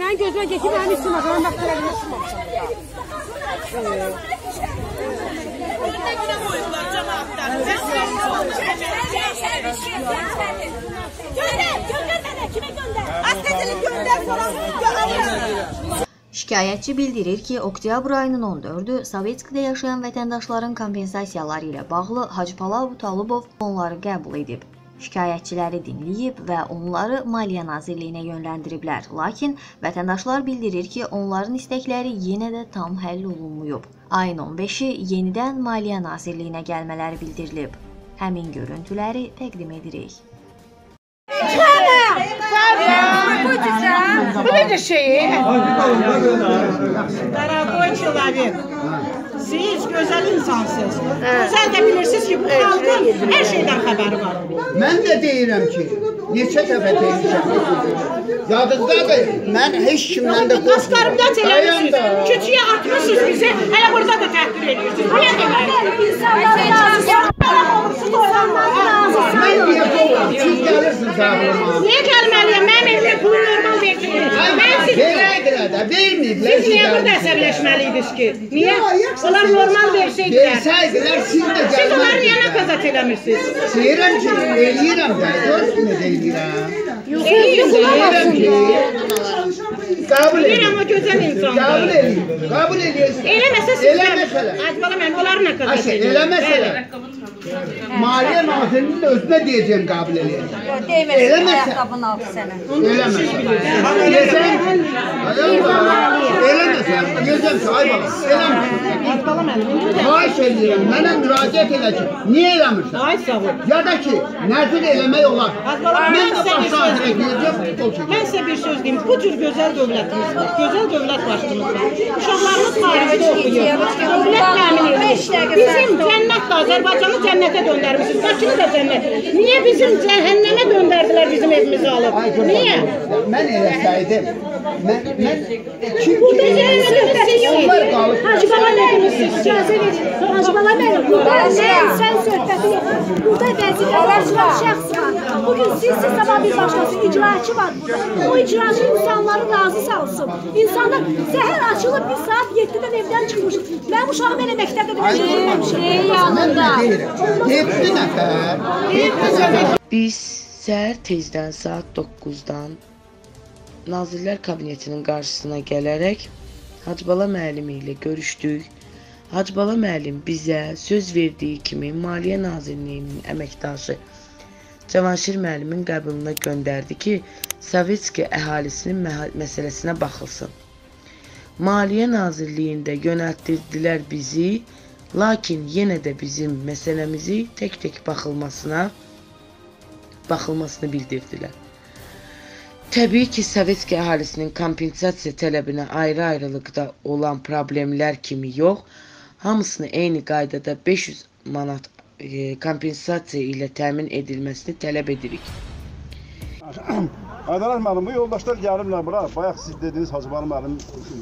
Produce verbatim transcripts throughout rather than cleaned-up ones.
Benim gözüme geçip ben istemem. Ben baktılarını istemem. Şikayetçi bildirir ki, oktyabr ayının on dördü Sovetski'de yaşayan vətəndaşların kompensasiyaları ilə bağlı Hacıbala Abutalıbov onları qəbul edib. Şikayətçiləri dinləyib və onları Maliyyə Nazirliyinə yönləndiriblər. Lakin vətəndaşlar bildirir ki, onların istəkləri yenə də tam həll olunmuyub. Ayın on beşi yenidən Maliyyə Nazirliyinə gəlmələri bildirilib. Həmin görüntüləri təqdim edirik. Видишь, şey. Дорогой человек, siz güzel insansınız. Güzel de bilirsiniz ki bu halkın her şeyden haberi var. Ben de deyirəm ki, neçə dəfə deyirəm. Yadınızdadır, mən heç kimdən də qorxmuram. Küçüyə atmışsınız bizi, hələ burada da təhqir edirsiniz. Bu nə deməkdir? Mən niyə qovuram? Siz gəlirsiniz ağlıma. Niyə gəlməliyəm? Mənim evimdə pulu normal verdirir. Siz niyə burada əsəbləşməliydiniz ki? Niyə? Onlar normal versəydilər. Siz onları niyə nakazat eləmirsiniz? Deyirəm ki, eləyirəm də. Görürsünüz, eləyirəm. Qəbul eləyirəm o gözəl insanları. Qəbul eləyirəm. Eləməsə sizdən. Hacıbala mənim, onları nakazat eləyirəm. Eləməsələ. Maliyyə Nazirliyinin özünə deyəcəm qəbul eləyəcəm. Deyməsin, ayaqqabın altı sənə. Eləməsən. Eləməsən. Gözəmsə, ay bax. Eləməsən. Xahiş eləyirəm, mənə müraciət elə ki, niyə eləmirsən? Ya da ki, nəzir eləmək olar. Mən də başlarına deyəcəm, futbol çəkəm. Mən sizə bir söz deyim, bu cür gözəl dövlətimiz var. Gözəl dövlət başlığımızda. Uşaqlarımız xaricdə oxuyur. Dövlət təmin edir. Bizim cənnətdə Azərbaycan Canı cənnətə döndərmişiz, Bakını da cənnət. Niyə bizim cəhənnəmə döndərdilər bizim evimizi alıb? Niyə? Mən eləsəydim, mən... Burada cəhənnəməsiz, Hacıbala mədəməsiz, cəhəsə verir. Hacıbala mənim, burada mən sən söhbəti yedir. Burada vəzifələr var, şəxs var. Bugün sizsiz, sabah bir başqası icraçı var burada. O icraçı insanları razı sağ olsun. İnsanlar səhər açılıb bir saat yeddidən evdən çıxmış. Mən uşağım elə məktəbdə dönüşdürməmişəm. Biz səhər tezdən saat doqquzdan Nazirlər Kabinetinin qarşısına gələrək Hacıbala müəllimi ilə görüşdük. Hacıbala müəllim bizə söz verdiyi kimi Maliyyə Nazirliyinin əməkdaşı Cavanşir müəllimin qəbuluna göndərdi ki, Sovetski əhalisinin məsələsinə baxılsın. Maliyyə Nazirliyində yönəltdirdilər bizi. Lakin yenə də bizim məsələmizi tək-tək baxılmasına baxılmasını bildirdiler. Təbii ki, Sovetski əhalisinin kompensasiya tələbinə ayrı-ayrılıqda olan problemlər kimi yox, hamısını eyni qaydada beş yüz manat kompensasiya ilə təmin edilməsini tələb edirik. Aydalar müəllim, bu yoldaşlar gəlirlər bura, bayaq siz dediniz Hacıbala müəllim,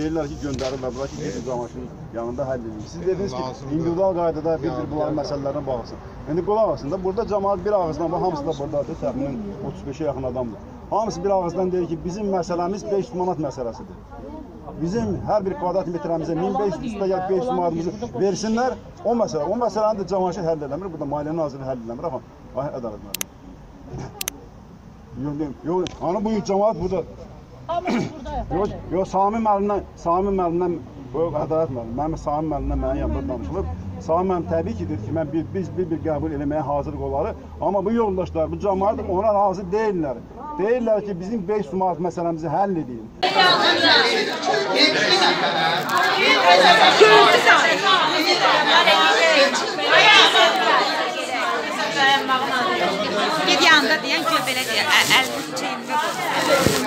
deyirlər ki, göndərirlər bura ki, gedib Cavanşirin yanında həll edilir. Siz dediniz ki, individual qaydada bir-bir bunların məsələlərinə bağlısın. İndi qulaq asın da, burada cəmaat bir ağızdan, hamısı da buradadır, təxminən otuz beşə yaxın adamdır. Hamısı bir ağızdan deyir ki, bizim məsələmiz beş yüz manat məsələsidir. Bizim hər bir kvadrat metrəmizə min beş yüz üstə beş yüz manatımızı versinlər, o məsələ. O məsələni də Cavanşir həll eləmir, burada Maliyyə Nazirliyi həll eləmir, axı, ay Ədalət müəllim. Yox, hanım bu cəmaat burada. Yox, yox, Samim müəllimdən, Samim müəllimdən, yox, Ədalət müəllim, mənim Samim müəllimdən mənim yanımda danışılıb. Samim müəllim təbii ki, dedi ki, mən biz bir-bir qəbul eləməyə hazırıq onları, amma bu yoldaşlar, bu cəmaat ona razı deyirlər. Deyirlər ki, bizim beş yüz manat məsələmizi həll edin. Ged yanında deyən ki, belə deyək, əlini çeyində qoyun.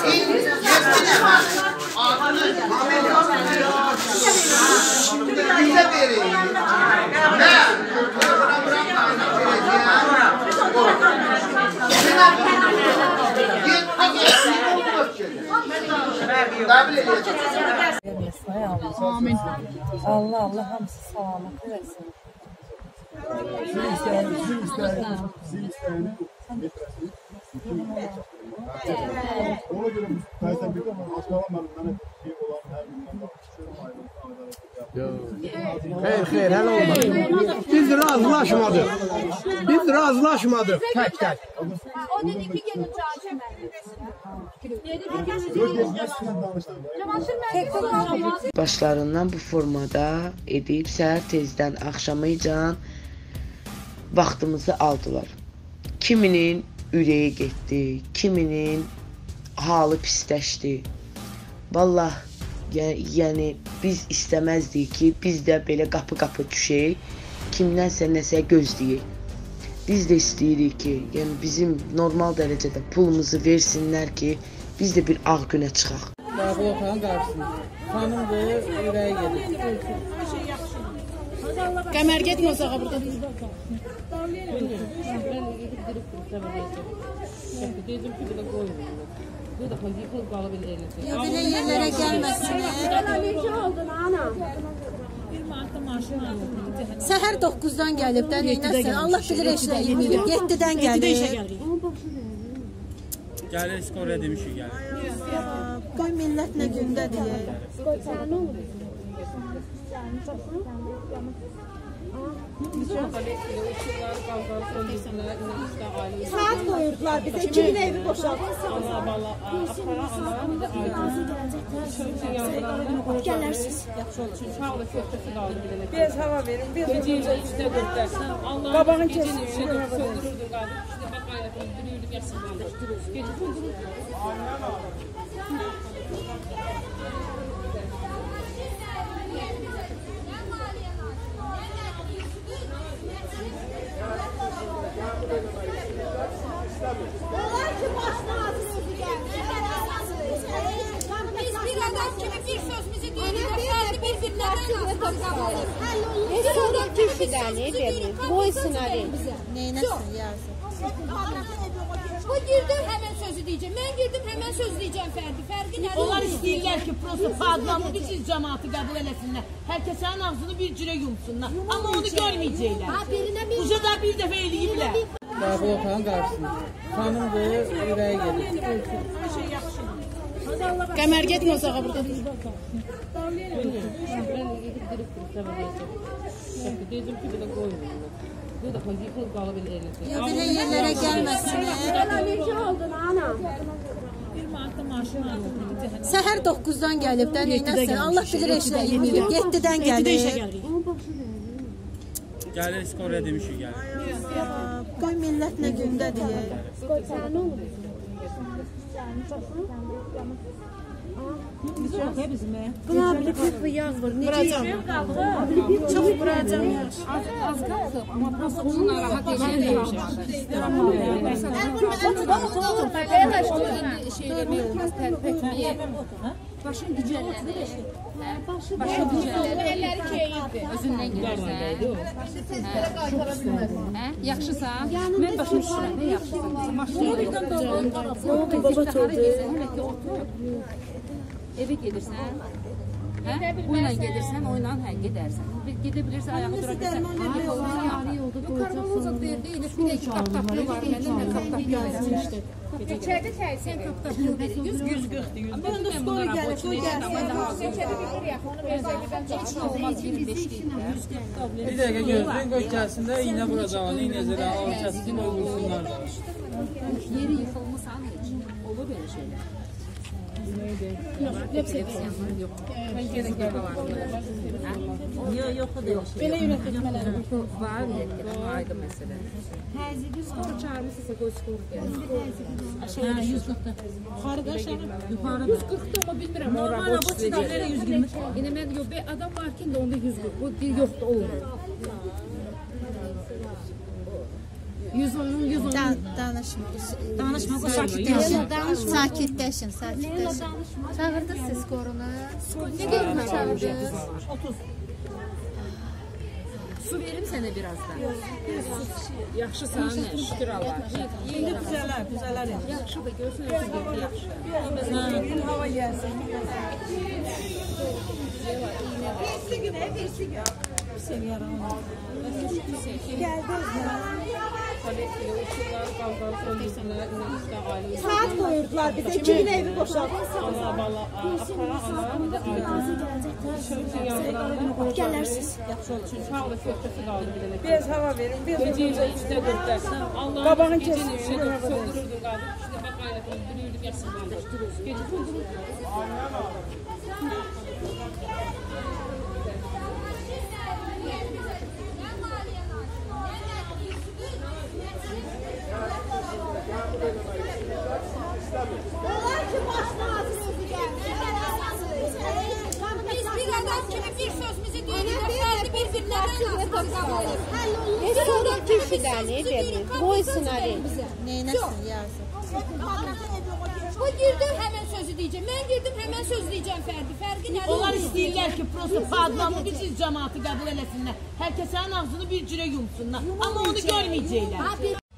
Şimdi bize verin. Amin. Allah Allah hamısı salamat eləsin. Sizin istəyini getirəsiniz. Ona görə müstəyisən bir də Hacıbala müəllimdən bir olan hər gündən qalmışdır. Xeyr, xeyr, hələ olmadı. Biz razılaşmadıq. Biz razılaşmadıq tək-tək. O dedi ki, gedin Cavanşir müəllimə. Başlarından bu formada edib səhər tezdən axşamacan vaxtımızı aldılar. Kiminin ürəyi getdi, kiminin halı pisləşdi. Vallah, yəni biz istəməzdik ki, biz də belə qapı-qapı düşək, kimdənsə nəsə gözləyək. Biz də istəyirik ki, yəni bizim normal dərəcədə pulumuzu versinlər ki, biz də bir ağ günə çıxaq. Qabıya xanım qarşısında, xanım verir, ürəyi gedir. Qəmər getmə osağa burada. Dedim ki, belə qoymayın. Bu da yıxılıb qalıb eləyəcək. Yox, belə yerlərə gəlməsin. Alerji oldun, ana. Bir martda maşın alındı. Səhər doqquzdan gəlib, də neynəsin? Allah bilir eşlə yeməyir. yeddidən gəlib. Gəlir, skorə demişik, gəlir. Qoy millət nə gündədir. Qoy sənə nə olur? Saat koyurdular bize, iki gün evi boşalttık. Gələrsiniz. Biraz hava verin, biraz hava. Babağın kesin. Onlar ki başına hazırlığı gəldi. Biz bir adam kimi bir sözümüzü deyilir, fərdi bir-birlərdən hazırlığı. Heç oradan kişidəni verir, boysuna verir. Neynəsin, yazın. Bu girdim, həmən sözü deyəcəm. Mən girdim, həmən sözü deyəcəm fərdi. Onlar istəyirlər ki, prosto padlanlı bir çiz cəmatı qəbul eləsinlər. Hər kəsənin ağzını bir cürə yumsunlar. Amma onu görməyəcəklər. Uca da bir dəfə eləyiblər. Qabıya xanım qarşısında, xanım verir, ürəyi gedir. Qəmər getmə osağa burada. Dedim ki, belə qoymayın. Bu da yıxılıb qalıb eləyəcək. Yox, belə yerlərə gəlməsin. Alerji oldun, ana. Bir martda maşın alındı. Səhər doqquzdan gəlib, də neynəsin? Allah bilir eşlə yeməyir. yeddidən gəlir. Gəlir, skorə demişik, gəlir. Qoy millət nə gündədir. Qoy sənə nə olur? Buna bir qıtlı yaz var. Necə yaşayır qaldı? Çox buracaq yaxşı. Az qaldı, amma prosta onu narahat edəcək. Onu şey eləmək olmaz, tərpətməyə. Başın gücəlləri. Başın gücəlləri. Elləri keyifdir. Özündən gəlirsən. Yaxşısa? Mən başa düşürəm. Nə yaxşısa? Nə oldu, baba çoxdur? Evə gedirsən, oyla gedirsən, oyla gedərsən. Gedə bilirsən, ayağı dura bilirsən. Qarman uzaq verdi, elə bir də iki qaptaqlı var. Mənə qaptaqlı yazmışdı. İçədə təhsil qaptaqlı verir. yüz qırx-yüz qırx. Mən də stoy gəlir, stoy gəlir. İçədə bilir yaxı, onu verəcəkdən heç olmaz iyirmi beş-iyirmi. Bir dəqiqə gözləyin, qoy gəlsin də iynə vuracaqlar, iynəcələ, alçasın, olursunlar da. Yeri yıxılmısan heç, olur belə şeylər. Ben gerek yok. Yok o değil. Böyle yönetmeler var mı? Aydın mesele. Tezgidi skoru çağırmışsa koy skoru gelsin. yüz qırxda. Yukarıda aşağıda. yüz qırxda ama bilmiyorum. Normal aboçidanlara yüz iyirmi. Yine ben yok. Bir adam var ki de onda yüz qırx. Bu bir yok da olur. yüz onun, yüz onun. Danışma. Danışma, sakitləşin. Sakitləşin, sakitləşin. Çağırdınız siz korunu. Nə qədər çağırdınız? otuz. Su verim sənə birazdan. Yaxşı sənə, şükür Allah. İndi düzələr, düzələr. Yaxşı da görsün, yaxşı. Bugün hava gəlsin. Versi günə, versi günə. Gəldi özünə. Saat koyurdular bize, iki gün evi boşaldı. Gələrsiz. Biraz hava verin, biraz hava. Babağın kesin. Onlar ki başına hazırlığı geldi. Biz bir adam kimi bir sözümüzü duyuyoruz. Fərdi bir-birlərdən hazırlığı. Ve sonra kişidəni verir. Boysuna verir. Neynəsin yazır? O girdim hemen sözü diyeceğim. Ben girdim hemen söz diyeceğim Ferdi. Ferdi nerede? Onlar isteyirler ki prosu padlamı bir cüz cemaatı kabul eləsinler. Herkesin ağzını bir cüre yumsunlar. Ama onu görmeyecekler.